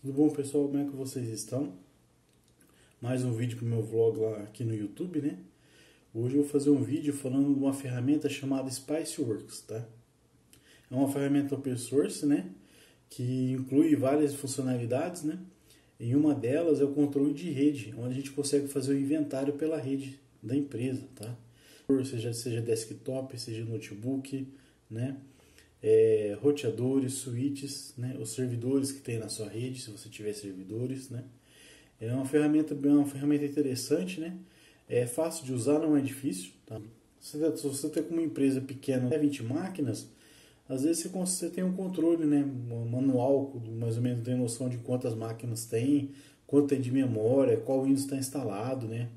Tudo bom, pessoal? Como é que vocês estão? Mais um vídeo para o meu vlog lá aqui no YouTube, né? Hoje eu vou fazer um vídeo falando de uma ferramenta chamada Spiceworks, tá? É uma ferramenta open source, né? Que inclui várias funcionalidades, né? E uma delas é o controle de rede, onde a gente consegue fazer o inventário pela rede da empresa, tá? Seja desktop, seja notebook, né? Roteadores, switches, né? Os servidores que tem na sua rede, se você tiver servidores, né? É uma ferramenta interessante, né? É fácil de usar, não é difícil, tá? Se você tem uma empresa pequena, até 20 máquinas, às vezes você tem um controle, né? Manual, mais ou menos tem noção de quantas máquinas tem, quanto tem de memória, qual Windows está instalado, né?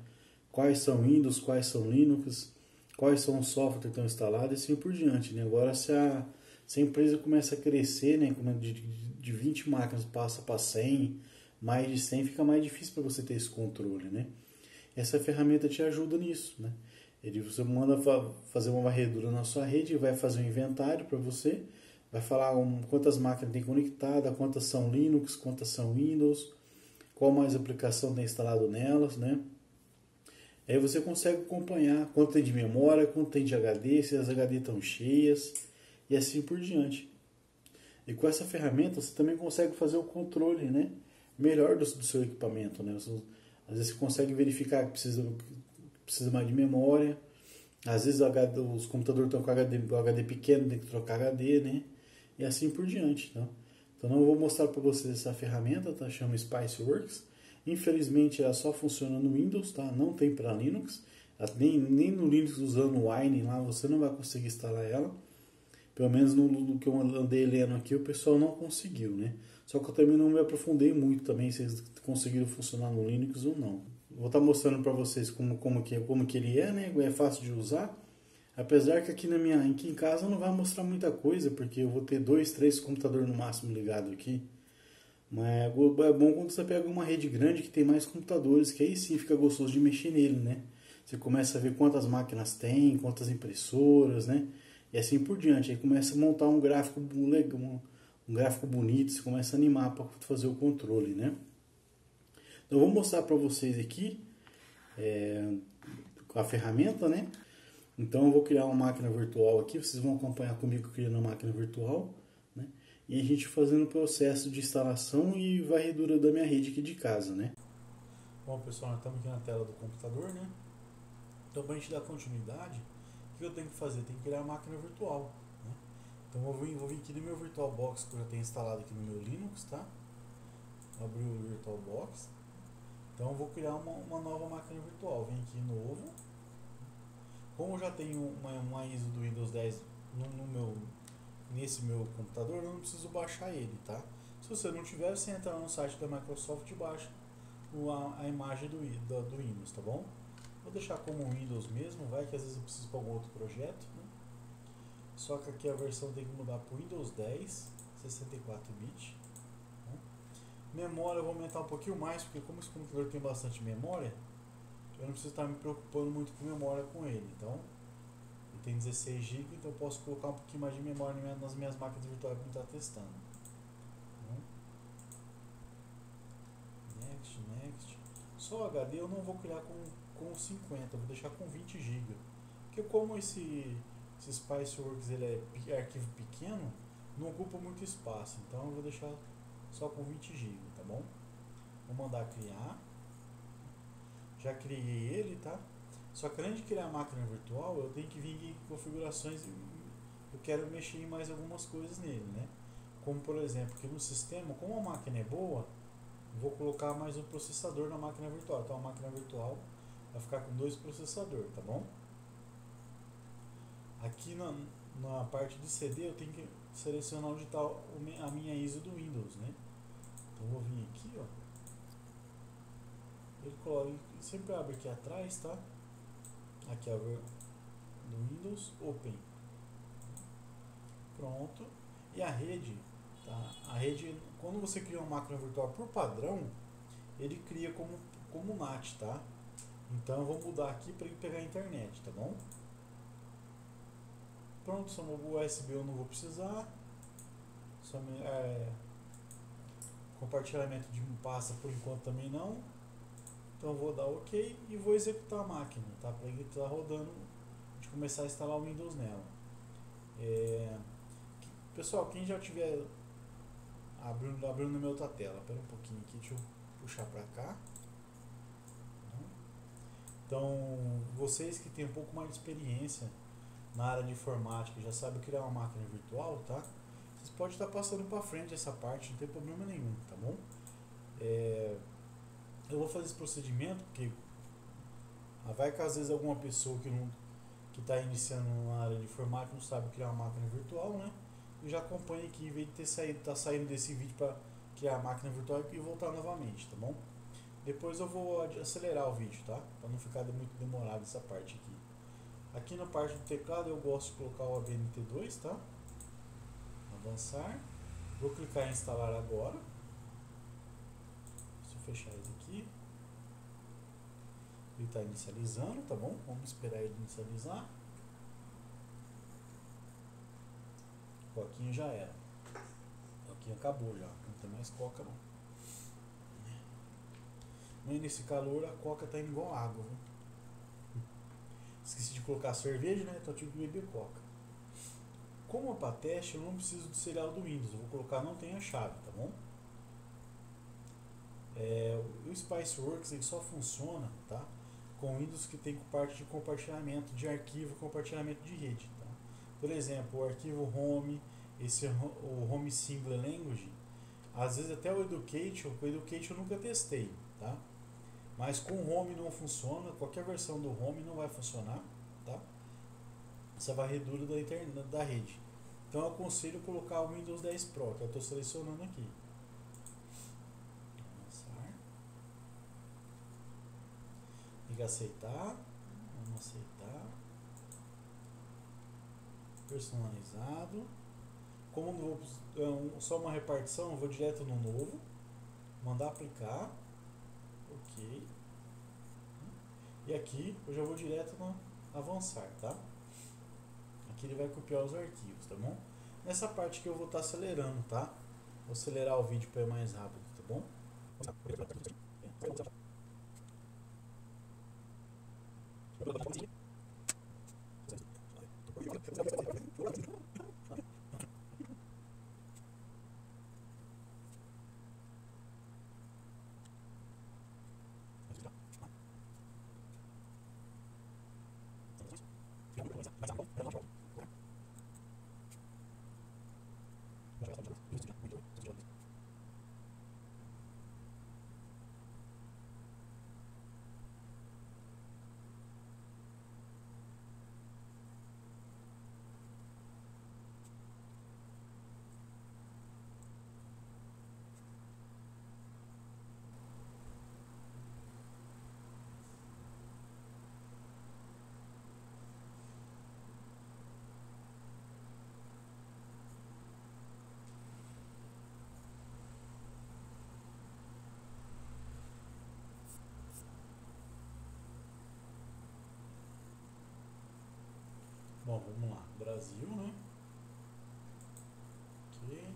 Quais são Windows, quais são Linux, quais são os softwares que estão instalados e assim por diante, né? Agora, se a empresa começa a crescer, né? De 20 máquinas passa para 100, mais de 100, fica mais difícil para você ter esse controle, né? Essa ferramenta te ajuda nisso, né? Você manda fazer uma varredura na sua rede, vai fazer um inventário para você, vai falar quantas máquinas tem conectada, quantas são Linux, quantas são Windows, qual mais aplicação tem instalado nelas, né? Aí você consegue acompanhar quanto tem de memória, quanto tem de HD, se as HD estão cheias e assim por diante. E com essa ferramenta você também consegue fazer o controle, né? Melhor do seu equipamento, né? Às vezes você consegue verificar que precisa mais de memória. Às vezes os computadores estão com HD pequeno, tem que trocar HD, né? E assim por diante, tá? Então não vou mostrar para vocês essa ferramenta, tá? Chama Spiceworks. Infelizmente ela só funciona no Windows, tá? Não tem para Linux. Nem no Linux usando o Wine lá, você não vai conseguir instalar ela. Pelo menos no que eu andei lendo aqui, o pessoal não conseguiu, né? Só que eu também não me aprofundei muito também se eles conseguiram funcionar no Linux ou não. Vou estar mostrando para vocês como que ele é, né? É fácil de usar. Apesar que aqui em casa não vai mostrar muita coisa, porque eu vou ter 2, 3 computadores no máximo ligado aqui. Mas é bom quando você pega uma rede grande que tem mais computadores, que aí sim fica gostoso de mexer nele, né? Você começa a ver quantas máquinas tem, quantas impressoras, né? E assim por diante. Aí começa a montar um gráfico legal, um gráfico bonito, você começa a animar para fazer o controle, né? Então eu vou mostrar para vocês aqui a ferramenta, né? Então eu vou criar uma máquina virtual aqui, vocês vão acompanhar comigo criando uma máquina virtual, né? E a gente fazendo o processo de instalação e varredura da minha rede aqui de casa, né? Bom, pessoal, nós estamos aqui na tela do computador, né? Então para a gente dar continuidade, o que eu tenho que fazer? Tem que criar uma máquina virtual. Então eu vou vir aqui no meu VirtualBox que eu já tenho instalado aqui no meu Linux, tá? Abri o VirtualBox. Então eu vou criar uma nova máquina virtual. Vem aqui novo. Como eu já tenho uma ISO do Windows 10 nesse meu computador, eu não preciso baixar ele, tá? Se você não tiver, você entra no site da Microsoft e baixa a imagem do Windows, tá bom? Vou deixar como Windows mesmo, vai que às vezes eu preciso para algum outro projeto, né? Só que aqui a versão tem que mudar para o Windows 10, 64-bit. Memória eu vou aumentar um pouquinho mais, porque como esse computador tem bastante memória, eu não preciso estar me preocupando muito com memória com ele. Então, ele tem 16 GB, então eu posso colocar um pouquinho mais de memória nas minhas máquinas virtuais que eu estou testando. Next, next. Só HD eu não vou criar com 50, eu vou deixar com 20 GB. Porque como esse Spiceworks ele é arquivo pequeno, não ocupa muito espaço, então eu vou deixar só com 20 GB, tá bom? Vou mandar criar. Já criei ele, tá? Só que antes de criar a máquina virtual, eu tenho que vir em configurações, eu quero mexer em mais algumas coisas nele, né? Como por exemplo, que no sistema, como a máquina é boa, eu vou colocar mais um processador na máquina virtual. Então a máquina virtual vai ficar com 2 processadores, tá bom? Aqui na parte de CD eu tenho que selecionar onde está a minha ISO do Windows, né? Então eu vou vir aqui, ó. Ele sempre abre aqui atrás, tá? Aqui abre do Windows, Open. Pronto. E a rede, tá? A rede, quando você cria uma máquina virtual por padrão, ele cria como NAT, tá? Então eu vou mudar aqui para ele pegar a internet, tá bom? Pronto, só o USB eu não vou precisar. Compartilhamento de um passa por enquanto também não. Então vou dar OK e vou executar a máquina, tá? Para ele estar rodando, de começar a instalar o Windows nela. Pessoal, quem já tiver abrindo na minha outra tela, espera um pouquinho aqui, deixa eu puxar para cá. Então, vocês que têm um pouco mais de experiência na área de informática, já sabem criar uma máquina virtual, tá? Vocês podem estar passando para frente essa parte, não tem problema nenhum, tá bom? Eu vou fazer esse procedimento porque vai que às vezes alguma pessoa que está iniciando na área de informática não sabe criar uma máquina virtual, né? E já acompanha aqui, em vez de estar saindo desse vídeo para criar a máquina virtual e voltar novamente, tá bom? Depois eu vou acelerar o vídeo, tá? Para não ficar muito demorado essa parte aqui. Aqui na parte do teclado eu gosto de colocar o ABNT2, tá? Avançar. Vou clicar em instalar agora. Deixa eu fechar isso aqui. Ele está inicializando, tá bom? Vamos esperar ele inicializar. Coquinha já era. Coquinha acabou já. Não tem mais coca não. Mas nesse calor a coca tá indo igual água, viu? Esqueci de colocar cerveja, né? Então eu tive que beber coca. Como é para teste, eu não preciso do serial do Windows. Eu vou colocar não tem a chave, tá bom? O Spiceworks ele só funciona, tá? Com Windows que tem parte de compartilhamento de arquivo, compartilhamento de rede, tá? Por exemplo, o arquivo home, o home single language, às vezes até o educate eu nunca testei, tá? Mas com o home não funciona, qualquer versão do home não vai funcionar, tá? Essa varredura da rede. Então eu aconselho colocar o Windows 10 Pro, que eu estou selecionando aqui. Tem que aceitar, vamos aceitar. Personalizado. Como não vou, só uma repartição, eu vou direto no novo, mandar aplicar. Ok. E aqui eu já vou direto no avançar, tá? Aqui ele vai copiar os arquivos, tá bom? Nessa parte que eu vou estar acelerando, tá? Vou acelerar o vídeo para ir mais rápido, tá bom? Bom, vamos lá, Brasil, né? Ok.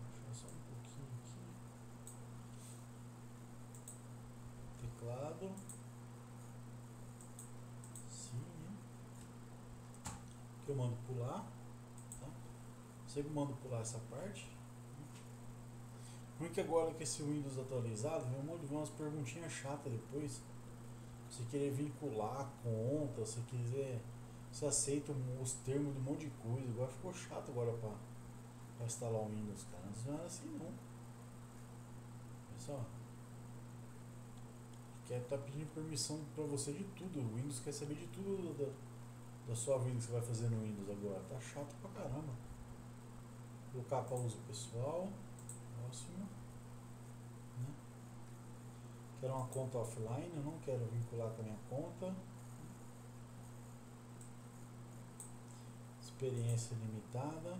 Deixa eu só um pouquinho aqui. Teclado. Sim, né? Que eu mando pular, tá? Sempre mando pular essa parte. Porque agora que esse Windows atualizado, vem um monte de umas perguntinhas chatas depois. Se querer vincular a conta, se quiser, se aceita os termos de um monte de coisa. Agora ficou chato agora para instalar o Windows, cara. Antes não era assim não. Olha só. Quer estar pedindo permissão para você de tudo. O Windows quer saber de tudo da sua vida que você vai fazer no Windows agora. Tá chato pra caramba. Vou colocar para uso pessoal. Próximo, né? Quero uma conta offline, eu não quero vincular com a minha conta. Experiência limitada.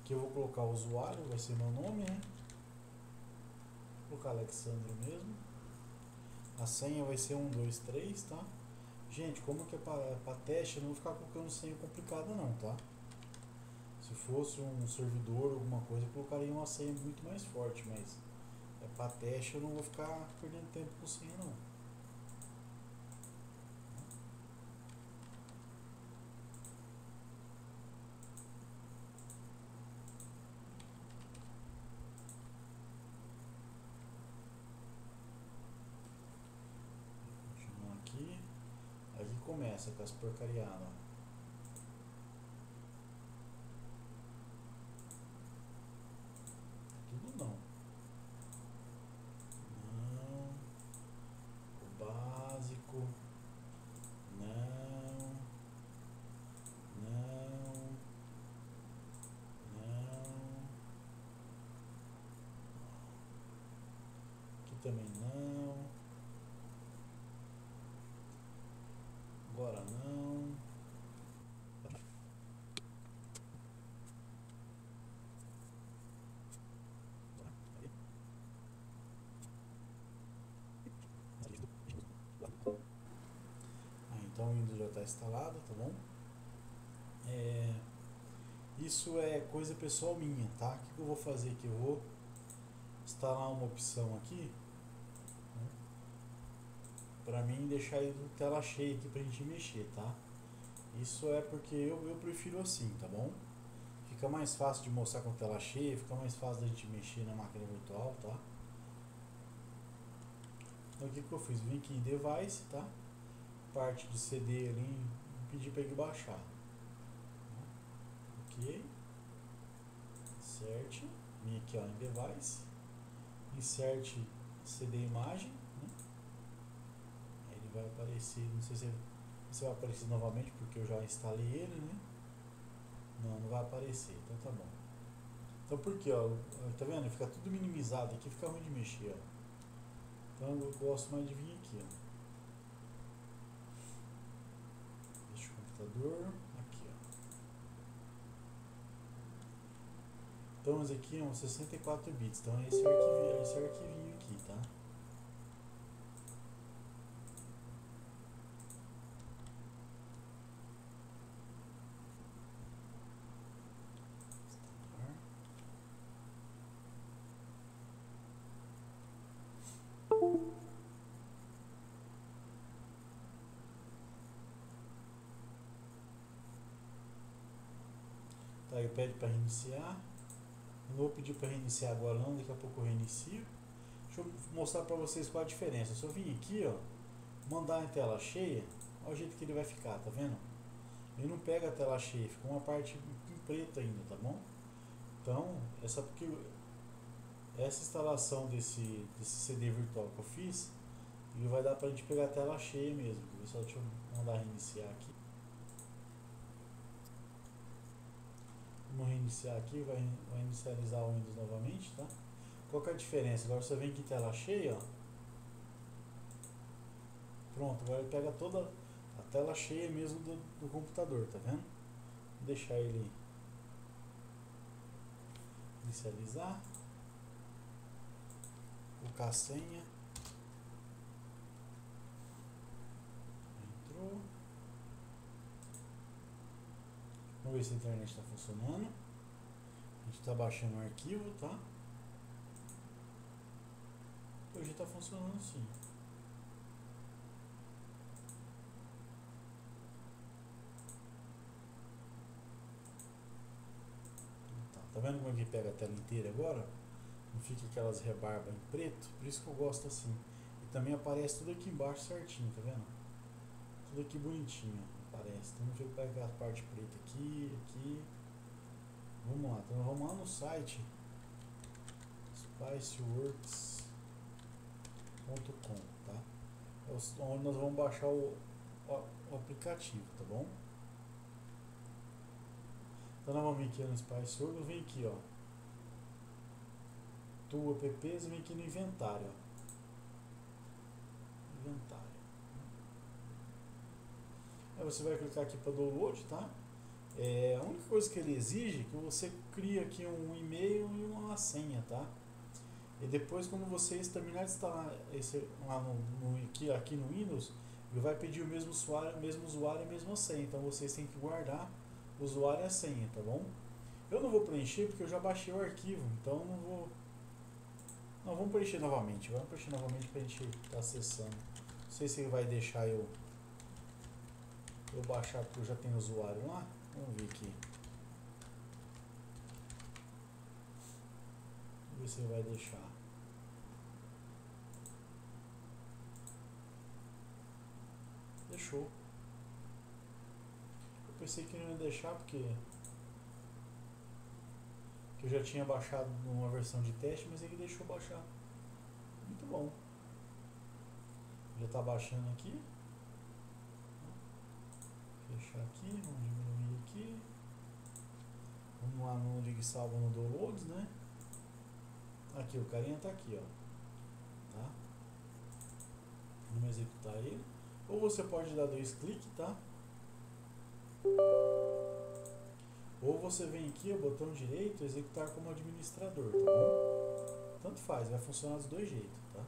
Aqui eu vou colocar o usuário, vai ser meu nome, né? Vou colocar Alexandre mesmo. A senha vai ser 123, tá? Gente, como que é para teste, eu não vou ficar colocando senha complicada não, tá? Se fosse um servidor ou alguma coisa, eu colocaria uma senha muito mais forte, mas é para teste, eu não vou ficar perdendo tempo com senha não. Começa com as porcariadas. Tudo não. Não. O básico. Não. Não. Não. Aqui também não. Agora não. Então o Windows já está instalado, tá bom? Isso é coisa pessoal minha, tá? O que eu vou fazer aqui? Eu vou instalar uma opção aqui pra mim deixar tela cheia aqui pra gente mexer, tá? Isso é porque eu prefiro assim, tá bom? Fica mais fácil de mostrar com tela cheia, fica mais fácil da gente mexer na máquina virtual, tá? Então o que que eu fiz? Vim aqui em device, tá? Parte de CD ali, pedi pra ele baixar. Ok. Insert, vim aqui ó, em device, insert CD imagem, né? Vai aparecer, não sei se vai aparecer novamente porque eu já instalei ele, né? Não, não vai aparecer, então tá bom. Então porque, ó, tá vendo? Fica tudo minimizado aqui, fica ruim de mexer, ó. Então eu gosto mais de vir aqui, ó. Deixa o computador aqui, ó. Então esse aqui é um 64 bits, então é esse arquivinho aqui, tá? Tá, eu pede para reiniciar. Não vou pedir para reiniciar agora não, daqui a pouco eu reinicio. Deixa eu mostrar para vocês qual a diferença. Se eu vim aqui, ó, mandar em tela cheia, olha o jeito que ele vai ficar, tá vendo? Ele não pega a tela cheia, fica uma parte em preto ainda, tá bom? Então, essa instalação desse CD virtual que eu fiz, ele vai dar para a gente pegar a tela cheia mesmo. Só deixa eu mandar reiniciar aqui. Vamos reiniciar aqui, vai inicializar o Windows novamente, tá? Qual que é a diferença? Agora você vem aqui em tela cheia, ó. Pronto, agora ele pega toda a tela cheia mesmo do computador, tá vendo? Vou deixar ele inicializar. Colocar a senha. Entrou. Vamos ver se a internet está funcionando. A gente está baixando o arquivo, tá? Hoje está funcionando sim. Tá, tá vendo como é que pega a tela inteira agora? Não fica aquelas rebarbas em preto. Por isso que eu gosto assim. E também aparece tudo aqui embaixo certinho, tá vendo? Tudo aqui bonitinho. Aparece, então deixa eu pegar a parte preta aqui, vamos lá, então vamos lá no site Spiceworks.com, tá? Onde nós vamos baixar o aplicativo, tá bom? Então nós vamos vir aqui no Spiceworks, vem aqui ó, tu apps, vem aqui no inventário, ó. Aí você vai clicar aqui para download, tá? A única coisa que ele exige é que você crie aqui um e-mail e uma senha, tá? E depois, quando vocês terminarem de instalar esse, aqui no Windows, ele vai pedir o mesmo usuário e a mesma senha. Então vocês têm que guardar o usuário e a senha, tá bom? Eu não vou preencher porque eu já baixei o arquivo, então não vou... Não, vamos preencher novamente para a gente estar acessando. Não sei se ele vai deixar eu baixar porque eu já tenho usuário lá. Vamos ver aqui. Vamos ver se ele vai deixar. Deixou. Eu pensei que não ia deixar porque... que eu já tinha baixado numa versão de teste, mas ele deixou baixar. Muito bom. Já está baixando aqui. Fechar aqui, vamos diminuir aqui. Vamos lá no onde salva no downloads, né? Aqui, o carinha está aqui, ó. Tá? Vamos executar ele. Ou você pode dar dois cliques, tá? Ou você vem aqui, o botão direito, executar como administrador, tá bom? Tanto faz, vai funcionar dos dois jeitos, tá?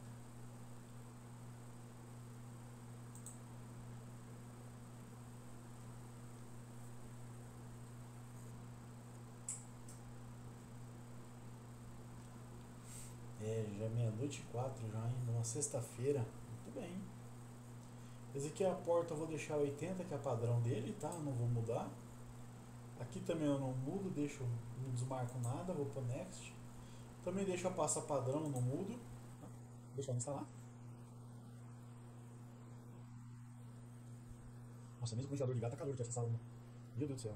É, já é 12:04, já ainda uma sexta-feira, muito bem. Esse aqui é a porta, eu vou deixar 80, que é padrão dele, tá? Eu não vou mudar. Aqui também eu não mudo, deixo, não desmarco nada, vou para Next. Também deixo a pasta padrão, não mudo. Deixa eu instalar. Nossa, mesmo com o ventilador ligado, tá calor de acessar uma. Meu Deus do céu.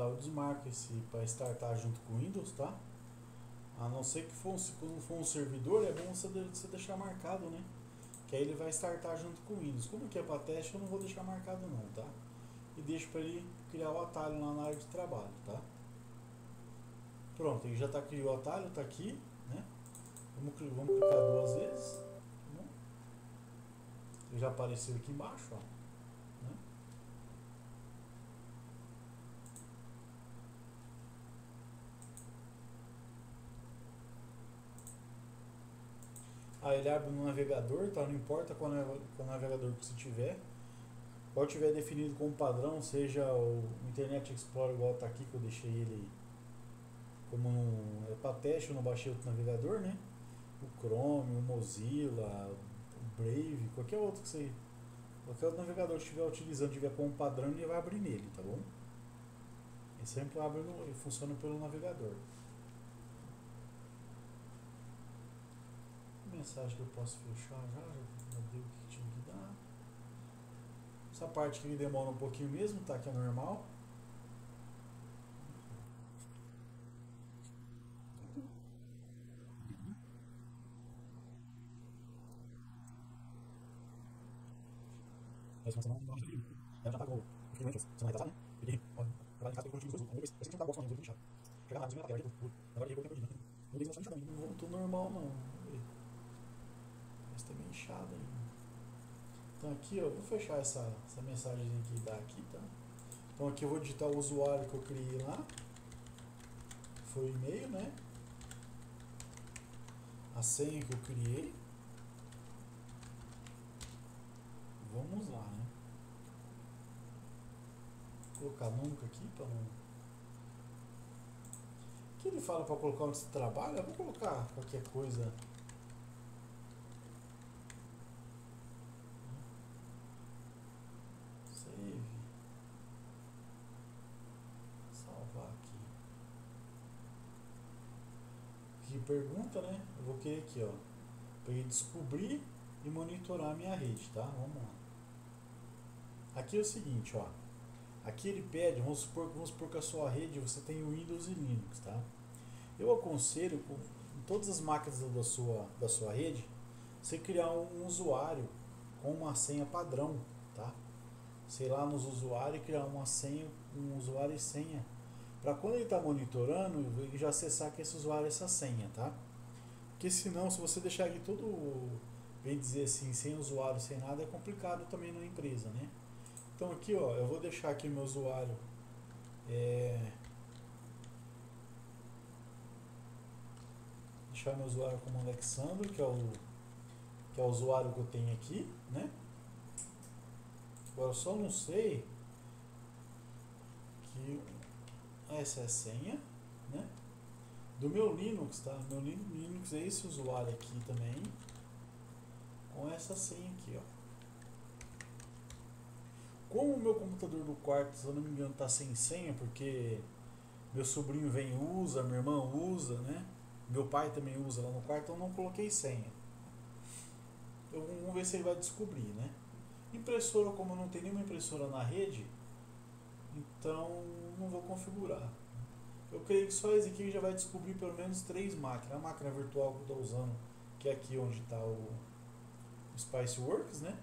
Eu desmarco esse para startar junto com o Windows, tá? A não ser que quando for um servidor, é bom você deixar marcado, né? Que aí ele vai startar junto com o Windows. Como que é para teste, eu não vou deixar marcado não, tá? E deixo para ele criar o atalho lá na área de trabalho, tá? Pronto, ele já tá criando o atalho, tá aqui, né? Vamos clicar duas vezes, tá bom? Ele já apareceu aqui embaixo, ó. Aí ele abre no navegador, tá? Não importa qual navegador que você tiver. Qual tiver definido como padrão, seja o Internet Explorer igual tá aqui, que eu deixei ele como é para teste, eu não baixei outro navegador, né? O Chrome, o Mozilla, o Brave, qualquer outro que você... Qualquer outro navegador que estiver utilizando, tiver como padrão, ele vai abrir nele, tá bom? Ele sempre abre, ele funciona pelo navegador. Mensagem que eu posso fechar já deu o que tinha que dar. Essa parte que demora um pouquinho mesmo, tá? Que é normal. Não voltou normal não. Também inchado aí. Então aqui, ó, vou fechar essa mensagem que dá aqui, tá? Então aqui eu vou digitar o usuário que eu criei lá, foi o e-mail, né? A senha que eu criei. Vamos lá, né? Vou colocar nunca aqui para não... O que ele fala para colocar onde você trabalha? Eu vou colocar qualquer coisa. Pergunta, né? Eu vou querer aqui, ó, para ele descobrir e monitorar a minha rede, tá? Vamos lá. Aqui é o seguinte, ó. Aqui ele pede, vamos supor que a sua rede você tem Windows e Linux, tá? Eu aconselho em todas as máquinas da sua rede você criar um usuário com uma senha padrão, tá? Sei lá, nos usuários criar uma senha, um usuário e senha. Para quando ele está monitorando, ele já acessar que esse usuário essa senha, tá? Porque senão, se você deixar ele todo Vem dizer assim, sem usuário, sem nada, é complicado também na empresa, né? Então aqui, ó, eu vou deixar aqui meu usuário deixar meu usuário como Alexandre, que é o usuário que eu tenho aqui, né? Agora eu só não sei que essa é a senha, né? Do meu Linux, tá? Meu Linux é esse usuário aqui também, com essa senha aqui, ó. Como o meu computador do quarto, se eu não me engano, tá sem senha, porque meu sobrinho vem e usa, minha irmã usa, né? Meu pai também usa lá no quarto, então eu não coloquei senha. Eu, vamos ver se ele vai descobrir, né? Impressora, como eu não tenho nenhuma impressora na rede, então não vou configurar. Eu creio que só esse aqui já vai descobrir pelo menos 3 máquinas. A máquina virtual que eu estou usando, que é aqui onde está o Spiceworks, né?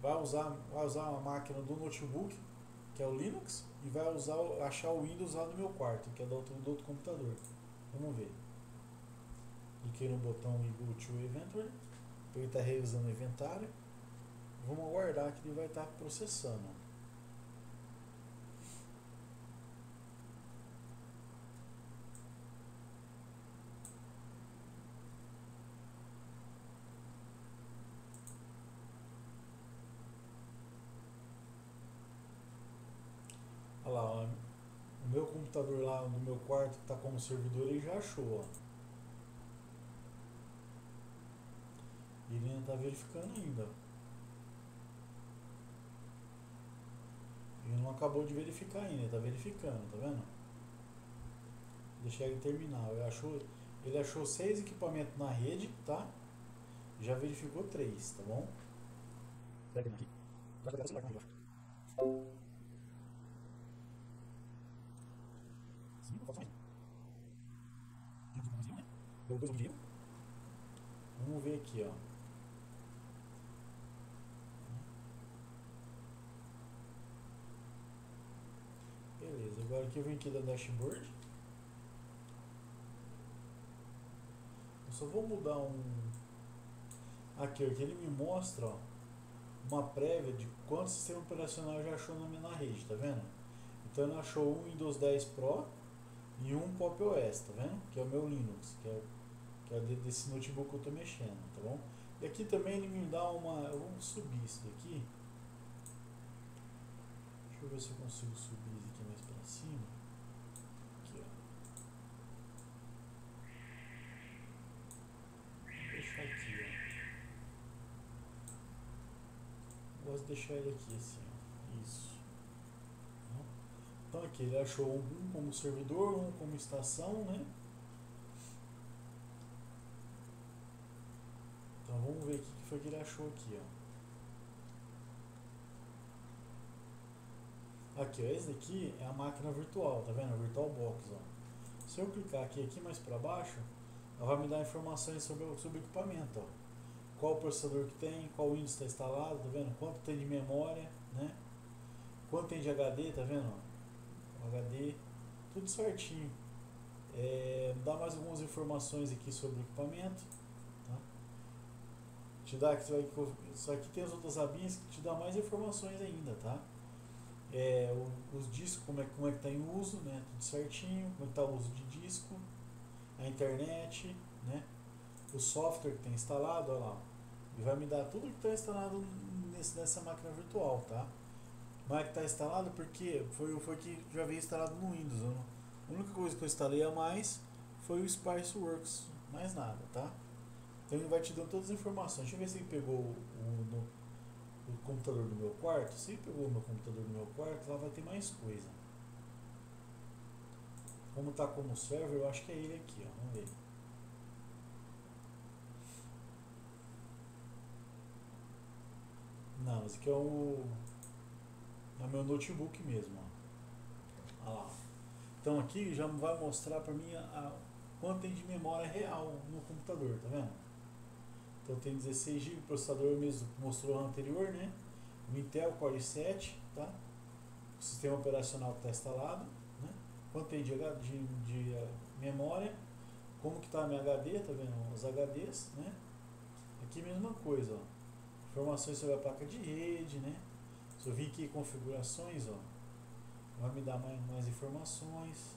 Vai usar uma máquina do notebook, que é o Linux, e vai usar, achar o Windows lá do meu quarto, que é do outro computador. Vamos ver. Cliquei no botão Go to Inventory, ele está revisando o inventário. Vamos aguardar que ele vai estar processando. Olha lá, ó, o meu computador lá do meu quarto que está como servidor, ele já achou, ó. Ele ainda está verificando ainda. Ele não acabou de verificar ainda, está verificando, tá vendo? Deixa ele terminar. Ele achou 6 equipamentos na rede, tá? Já verificou 3, tá bom? Vamos ver aqui, ó. Beleza, agora aqui eu venho aqui da dashboard. Eu só vou mudar um... Aqui, ó, que ele me mostra, ó, uma prévia de quanto sistema operacional já achou na rede, tá vendo? Então ele achou um Windows 10 Pro e um Pop! OS, tá vendo? Que é o meu Linux, que é desse notebook que eu estou mexendo, tá bom? E aqui também ele me dá uma... Vamos subir isso daqui. Deixa eu ver se eu consigo subir isso aqui mais para cima. Aqui, ó. Vou deixar aqui, ó. Eu gosto de deixar ele aqui assim, ó. Isso. Então aqui ele achou um como servidor, um como estação, né? Então vamos ver o que foi que ele achou aqui, ó. Aqui, ó, esse daqui é a máquina virtual, tá vendo? A VirtualBox, ó. Se eu clicar aqui mais para baixo, ela vai me dar informações sobre o equipamento, ó. Qual processador que tem, qual Windows está instalado, tá vendo? Quanto tem de memória, né? Quanto tem de HD, tá vendo? Ó, HD, tudo certinho. Dá mais algumas informações aqui sobre o equipamento, tá? Te dá, só que tem as outras abinhas que te dá mais informações ainda, tá? Os discos, como é que está em uso, né? Tudo certinho, como está o uso de disco, a internet, né? O software que tem instalado, olha lá, e vai me dar tudo que está instalado nessa máquina virtual, tá? Mas que está instalado porque foi que já veio instalado no Windows, né? A única coisa que eu instalei a mais foi o Spiceworks, mais nada, tá? Então ele vai te dando todas as informações. Deixa eu ver se ele pegou o computador do meu quarto. Se pegou o meu computador do meu quarto, lá vai ter mais coisa. Como tá como server, eu acho que é ele aqui, ó. Vamos ver. Não, esse aqui é o meu notebook mesmo, ó. Olha lá. Então aqui já vai mostrar para mim quanto tem de memória real no computador, tá vendo? Então tem 16 GB, processador mesmo que mostrou no anterior, né? O Intel Core i7, tá? O sistema operacional que está instalado, né? Quanto tem de memória, como que está a minha HD, tá vendo? Os HDs, né? Aqui mesma coisa, ó. Informações sobre a placa de rede, né? Se eu vir aqui configurações, ó, vai me dar mais informações.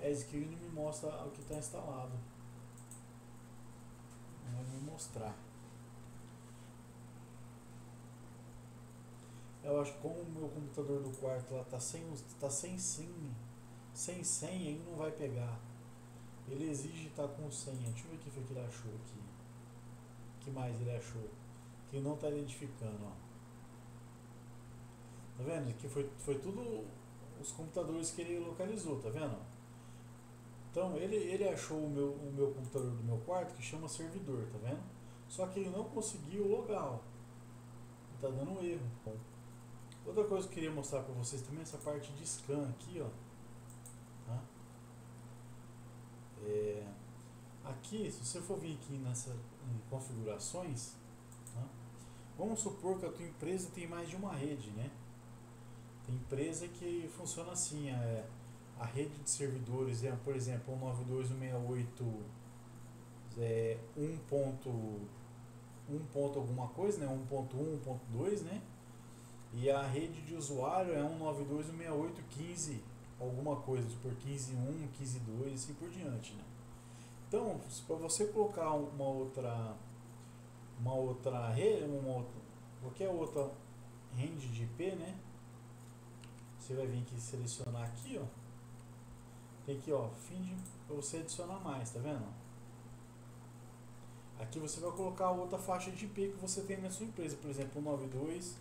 Ele não me mostra o que está instalado. Não vai me mostrar. Eu acho que como o meu computador do quarto lá tá sem senha, ele não vai pegar. Ele exige estar com senha. Deixa eu ver o que foi que ele achou aqui. O que mais ele achou? Que não está identificando, ó. Tá vendo? Aqui foi tudo os computadores que ele localizou, tá vendo? Então ele achou o meu computador do meu quarto, que chama servidor, tá vendo? Só que ele não conseguiu logar, ó. Tá dando um erro. Bom, outra coisa que eu queria mostrar pra vocês também é essa parte de scan aqui, ó. Tá? Aqui, se você for vir aqui nessa configurações, tá? Vamos supor que a tua empresa tem mais de uma rede, né? Tem empresa que funciona assim, a rede de servidores é, por exemplo, 192.168.1. Alguma coisa, né? 1.1.2, né? E a rede de usuário é 192.168.15 alguma coisa, por 15.1, 15.2 e assim por diante, né? Então, para você colocar uma outra rede, qualquer outra rede de IP, né? Você vai vir aqui selecionar aqui, ó. Tem aqui, ó, fim de você adicionar mais, tá vendo? Aqui você vai colocar outra faixa de IP que você tem na sua empresa, por exemplo, 192,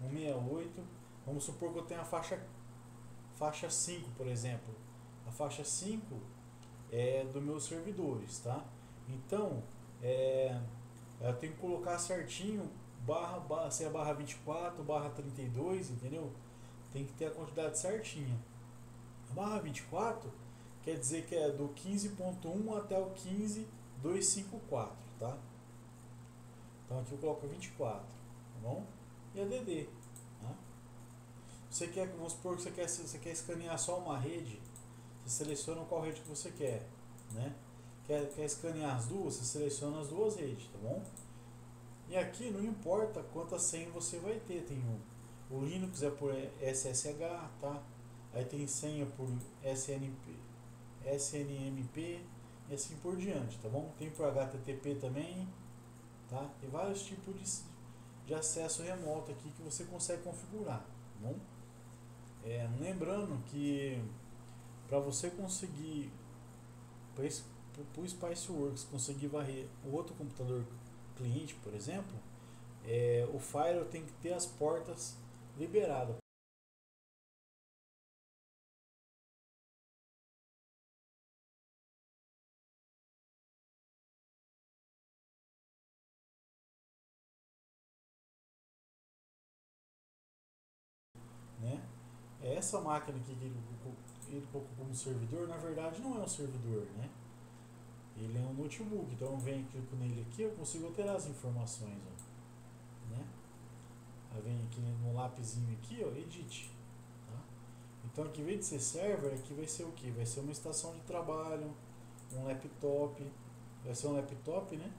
168. Vamos supor que eu tenha a faixa 5, por exemplo. A faixa 5 é dos meus servidores, tá? Então, eu tenho que colocar certinho se é barra 24, barra 32, entendeu? Tem que ter a quantidade certinha. A barra 24 quer dizer que é do 15.1 até o 15.254, tá? Então aqui eu coloco 24, tá bom? E a DD, tá? Você quer, vamos supor que você quer escanear só uma rede, você seleciona qual rede que você quer, né? Quer escanear as duas, você seleciona as duas redes, tá bom? E aqui não importa quantas senhas você vai ter, tem o Linux é por SSH, tá? Aí tem senha por SNMP e assim por diante, tá bom? Tem por HTTP também, tá? Tem vários tipos de acesso remoto aqui que você consegue configurar, tá bom? Lembrando que para você conseguir, para o Spiceworks conseguir varrer o outro computador cliente, por exemplo, o firewall tem que ter as portas liberadas. Né? Essa máquina aqui que ele colocou como servidor, na verdade não é um servidor, né? Ele é um notebook, então eu venho e clico nele aqui, eu consigo alterar as informações, ó, né? Aí vem aqui no lapisinho aqui, ó, edit, tá? Então aqui, em vez de ser server, aqui vai ser o que? Vai ser uma estação de trabalho, um laptop, vai ser um laptop, né?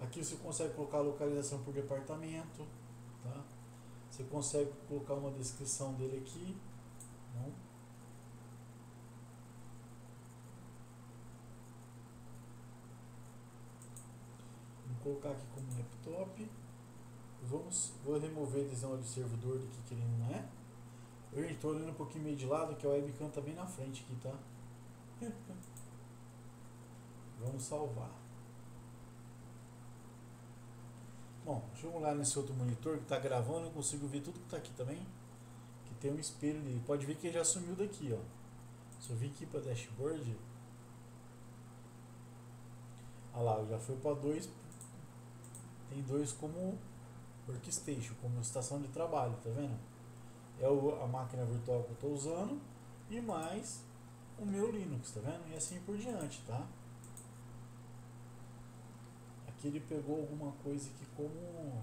Aqui você consegue colocar a localização por departamento, tá? Você consegue colocar uma descrição dele aqui, não? Vou colocar aqui como laptop. Vou remover a adesão de servidor daqui, que ele não é. Eu estou olhando um pouquinho meio de lado, que a webcam está bem na frente aqui, tá? Vamos salvar. Bom, deixa eu olhar nesse outro monitor que está gravando, eu consigo ver tudo que está aqui também. Que tem um espelho nele. Pode ver que ele já sumiu daqui, ó. Se eu vir aqui para dashboard, olha lá, já foi para 2. Tem 2 como workstation, como estação de trabalho, tá vendo? É a máquina virtual que eu estou usando e mais o meu Linux, tá vendo? E assim por diante, tá? Aqui ele pegou alguma coisa aqui como... O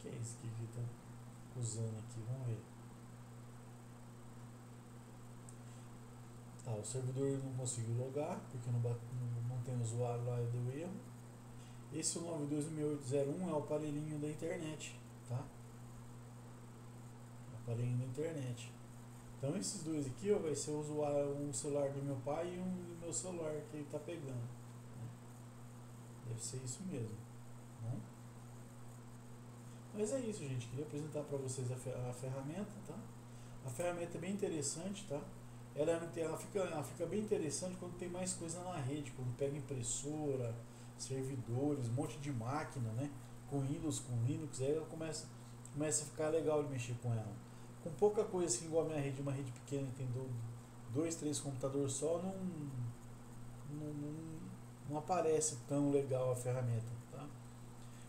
que é isso aqui, Vitor? usando aqui, vamos ver. Tá, o servidor não conseguiu logar, porque não tem usuário lá, eu dei erro. Esse 92.6801 é o aparelhinho da internet, tá? O aparelhinho da internet. Então esses dois aqui, ó, vai ser o usuário, um celular do meu pai e um do meu celular que ele tá pegando, né? Deve ser isso mesmo, né? Mas é isso, gente, queria apresentar para vocês a ferramenta, tá? A ferramenta é bem interessante, tá? Ela fica bem interessante quando tem mais coisa na rede, quando pega impressora, servidores, um monte de máquina, né? Com Windows, com Linux, aí ela começa a ficar legal de mexer com ela. Com pouca coisa assim, igual a minha rede, uma rede pequena, tem 2, 3 computadores só, não aparece tão legal a ferramenta, tá?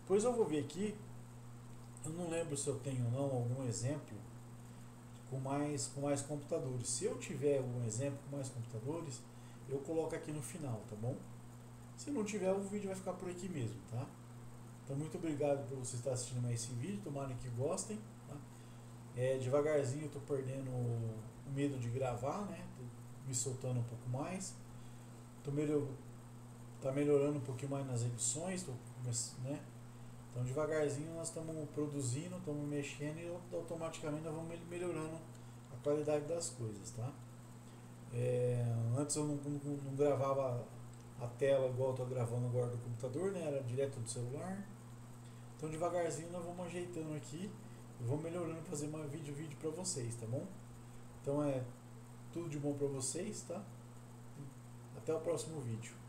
Pois eu vou ver aqui, eu não lembro se eu tenho ou não algum exemplo com mais computadores. Se eu tiver algum exemplo com mais computadores, eu coloco aqui no final, tá bom? Se não tiver, o vídeo vai ficar por aqui mesmo, tá? Então, muito obrigado por vocês estar assistindo mais esse vídeo, tomara que gostem, tá? Devagarzinho eu tô perdendo o medo de gravar, né? Tô me soltando um pouco mais, tá melhorando um pouquinho mais nas edições, né? Então devagarzinho nós estamos produzindo, estamos mexendo e automaticamente nós vamos melhorando a qualidade das coisas, tá? Antes eu não gravava a tela igual eu estou gravando agora do computador, né? Era direto do celular. Então devagarzinho nós vamos ajeitando aqui, eu vou melhorando para fazer mais vídeo para vocês, tá bom? Então é tudo de bom para vocês, tá? Até o próximo vídeo.